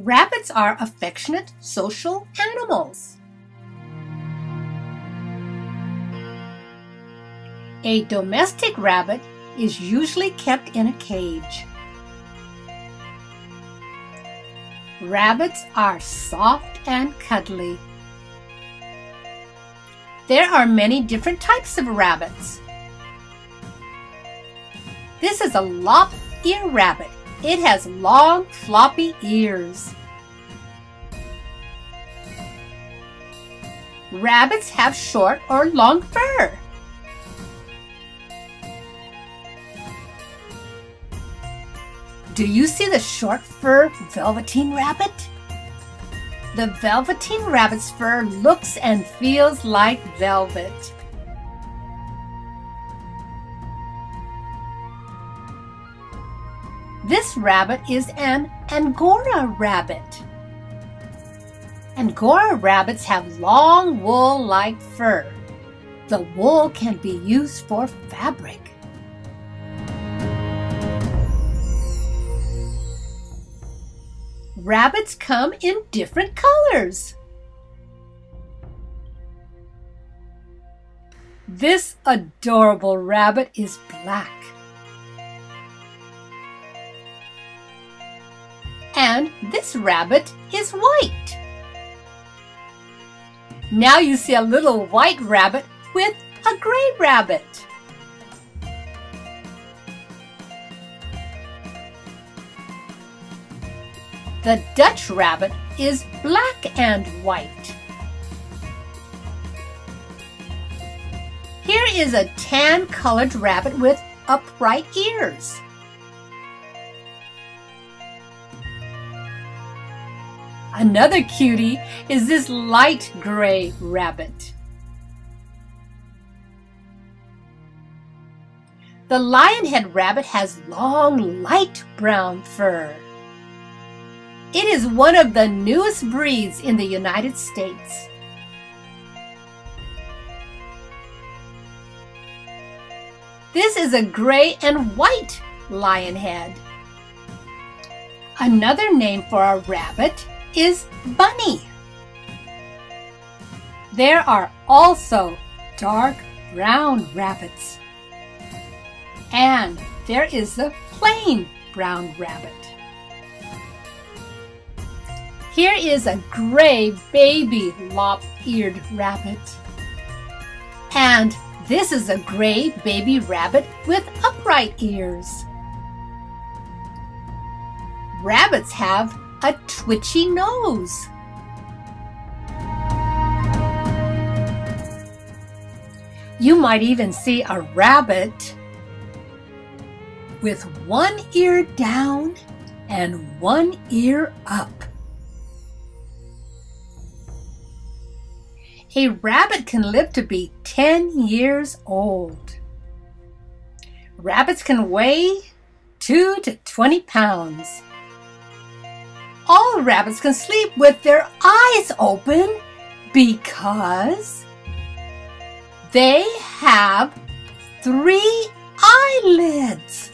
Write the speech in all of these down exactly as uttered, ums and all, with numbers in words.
Rabbits are affectionate, social animals. A domestic rabbit is usually kept in a cage. Rabbits are soft and cuddly. There are many different types of rabbits. This is a lop-ear rabbit. It has long, floppy ears. Rabbits have short or long fur. Do you see the short fur velveteen rabbit? The velveteen rabbit's fur looks and feels like velvet. This rabbit is an Angora rabbit. Angora rabbits have long wool-like fur. The wool can be used for fabric. Rabbits come in different colors. This adorable rabbit is black. And this rabbit is white. Now you see a little white rabbit with a gray rabbit. The Dutch rabbit is black and white. Here is a tan-colored rabbit with upright ears. Another cutie is this light gray rabbit. The lionhead rabbit has long, light brown fur. It is one of the newest breeds in the United States. This is a gray and white lionhead. Another name for a rabbit is bunny. There are also dark brown rabbits. And there is the plain brown rabbit. Here is a gray baby lop-eared rabbit. And this is a gray baby rabbit with upright ears. Rabbits have a twitchy nose. You might even see a rabbit with one ear down and one ear up. A rabbit can live to be ten years old. Rabbits can weigh two to twenty pounds. All rabbits can sleep with their eyes open because they have three eyelids.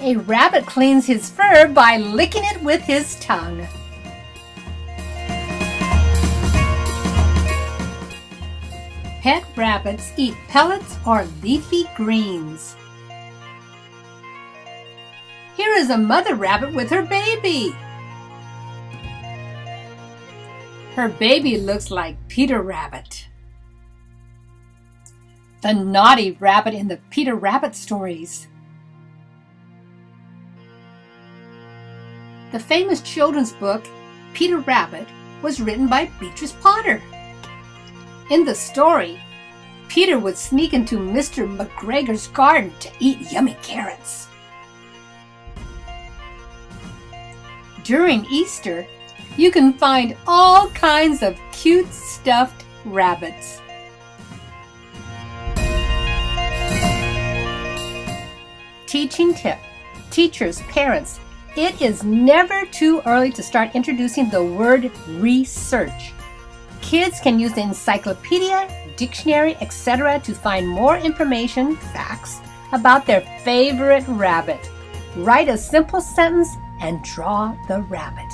A rabbit cleans his fur by licking it with his tongue. Pet rabbits eat pellets or leafy greens. Here is a mother rabbit with her baby. Her baby looks like Peter Rabbit. The naughty rabbit in the Peter Rabbit stories. The famous children's book, Peter Rabbit, was written by Beatrix Potter. In the story, Peter would sneak into Mister McGregor's garden to eat yummy carrots. During Easter, you can find all kinds of cute stuffed rabbits. Teaching tip: teachers, parents, it is never too early to start introducing the word research. Kids can use the encyclopedia, dictionary, et cetera to find more information, facts about their favorite rabbit. Write a simple sentence and draw the rabbit.